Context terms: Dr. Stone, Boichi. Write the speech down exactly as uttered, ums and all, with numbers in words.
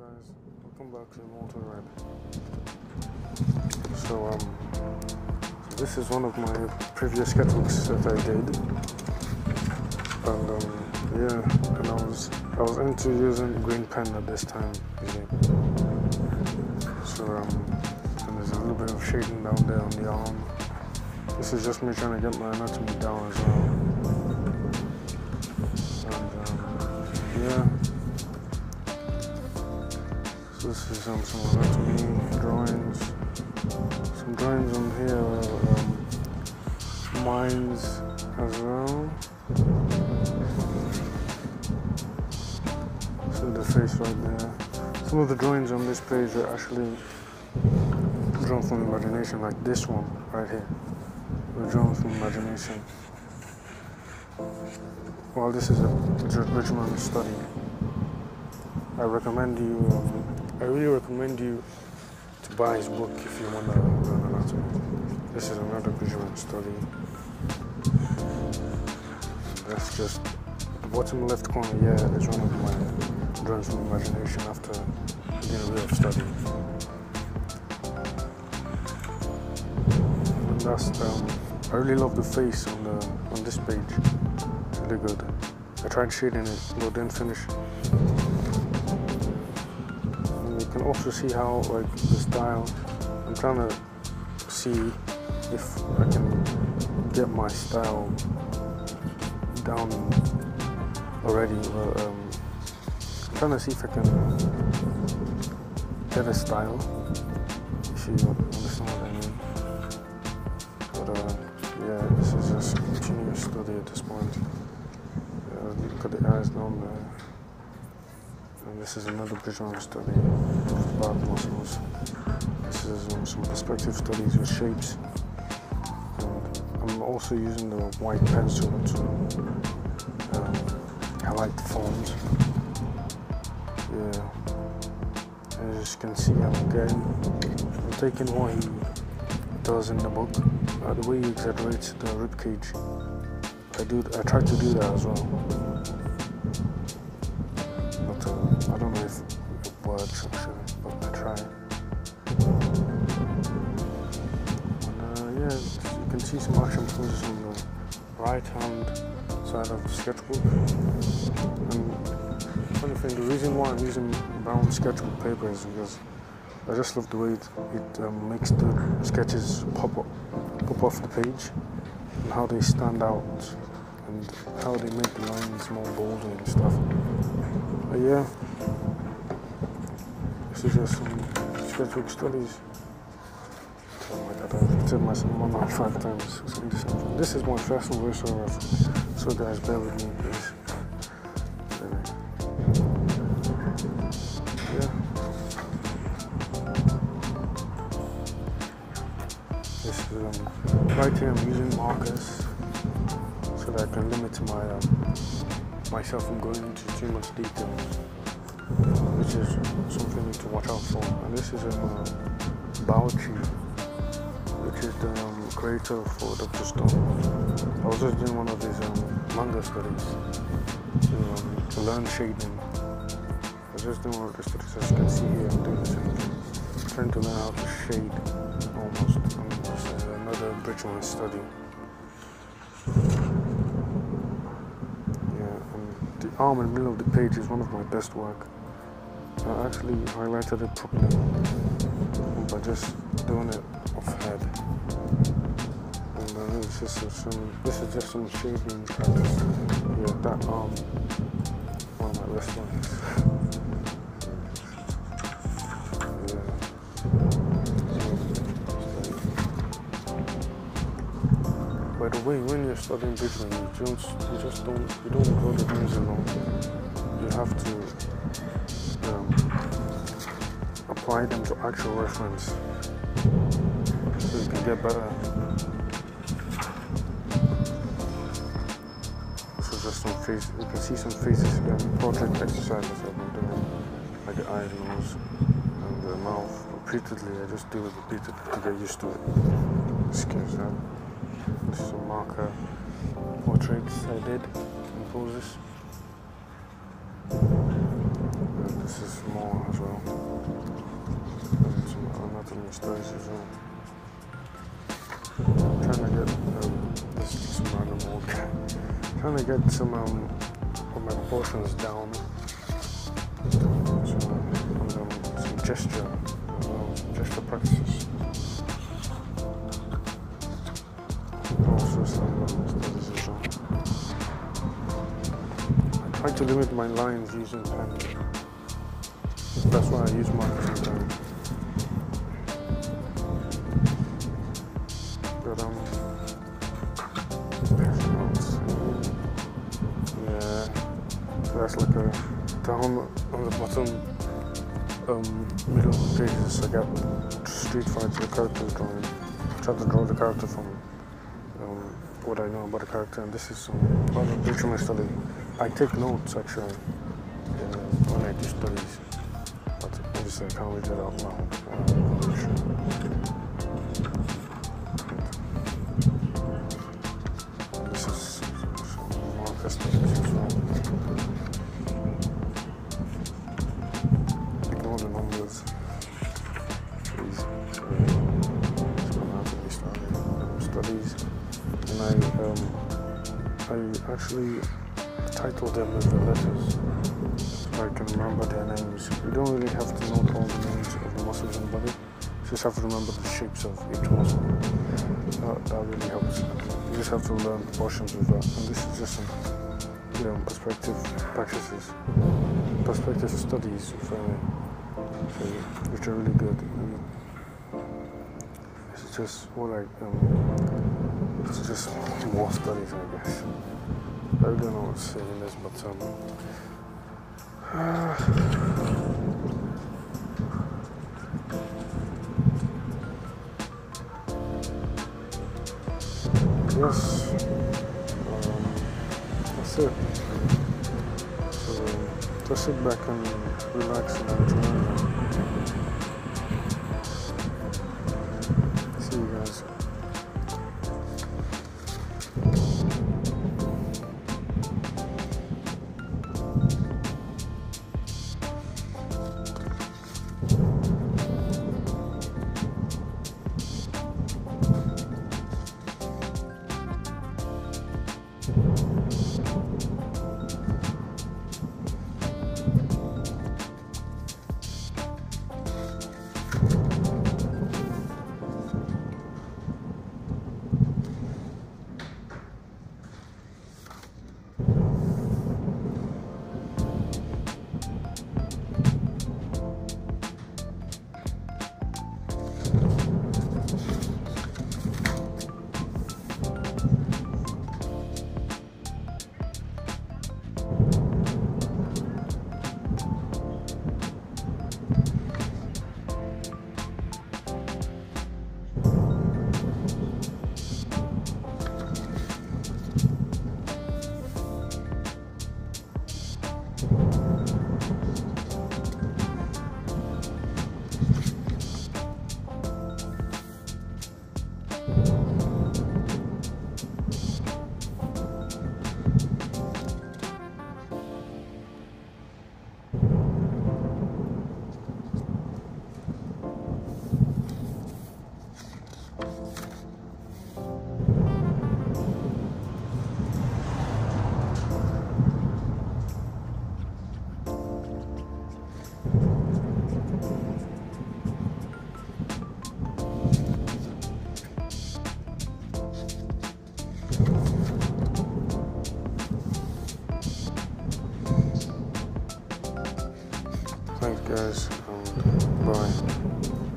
guys, welcome back to Immortal Rabbit. So um, this is one of my previous sketchbooks that I did, and um, yeah, and I was I was into using green pen at this time. So um, and there's a little bit of shading down there on the arm. This is just me trying to get my anatomy down as well. And um, yeah. This is um, some anatomy drawings, some drawings on here, um, mines as well. See the face right there. Some of the drawings on this page are actually drawn from imagination, like this one right here. They're drawn from imagination. Well, this is a rich man's study. I recommend you. Um, I really recommend you to buy his book if you want to learn anatomy. This is another visual study. That's just the bottom left corner. Yeah, that's one of my drawings from imagination after doing a bit of study. And that's. Um, I really love the face on the on this page. It's really good. I tried shading it, but didn't finish. You can also see how, like, the style. I'm trying to see if I can get my style down already. But, um, I'm trying to see if I can get a style, if you understand what I mean. But uh, yeah, this is just a continuous study at this point. Uh, look at the eyes down there. And this is another visual study of back muscles. This is um, some perspective studies with shapes. And I'm also using the white pencil to um, highlight the forms. Yeah, and as you can see, I'm again I'm taking what he does in the book, uh, the way he exaggerates the ribcage. I do. I try to do that as well. I don't know if it works actually, but I try. And, uh, yeah, you can see some action poses on the right hand side of the sketchbook. And funny thing, the reason why I'm using brown sketchbook paper is because I just love the way it, it um, makes the sketches pop up, pop off the page, and how they stand out, and how they make the lines more bolder and stuff. But yeah, this is just some sketchbook studies. Oh my god, I've said my one now five times. This is my first voiceover, so guys, bear with me, please. Yeah. This is, um, right here I'm using markers so that I can limit my um, myself from going into too much detail, which is something to watch out for. And this is um, uh, Boichi, which is the um, creator for Doctor Stone. I was just doing one of his um, manga studies to, um, to learn shading. I was just doing one of the studies, as you can see here, I'm doing the same thing. I'm trying to learn how to shade almost. And this is another British study. The arm in the middle of the page is one of my best work. I actually highlighted it properly by just doing it offhand. And uh, this, is just some, this is just some shading practice. Yeah, that arm, one of my best ones. By the way, when you're studying visually, you don't, you just don't, you don't draw the things alone. You have to um, apply them to actual reference, so you can get better. This is just some faces. You can see some faces again. Project exercises I've been doing, like the eyes, nose, and the mouth, repeatedly. I just do it repeatedly to get used to it. Excuse that. This is a marker portraits I did and poses. And this is more as well. from the space as well. I'm trying to get, um, this is just random walk. I'm trying to get some um, of my proportions down. Some, and, um, some gesture, um, gesture practices. Also some um, studies as well. I try to limit my lines using pen. That's why I use markers sometimes. But um, yeah, that's like a down on the bottom um, middle of the pages. I got Street Fighter character drawing. I tried to draw the character from um, what I know about the character, and this is um, part of dictionary study. I take notes actually uh, when I do studies. I can't read it out loud. This is marker studies as well. Ignore the numbers. Please. It's gonna have to be started. Studies. And I um I actually title them with the letters. I can remember their names. You don't really have to know all the names of the muscles in the body. You just have to remember the shapes of each muscle. That, that really helps. You just have to learn proportions with that. And this is just some, you know, perspective practices, perspective studies, if I may, which are really good. And this is just what I. Um, this is just more studies, I guess. I don't know what to say in this, but um. Uh, yes, um, that's it. So just sit back and relax and enjoy. See you guys. Thanks guys, and bye.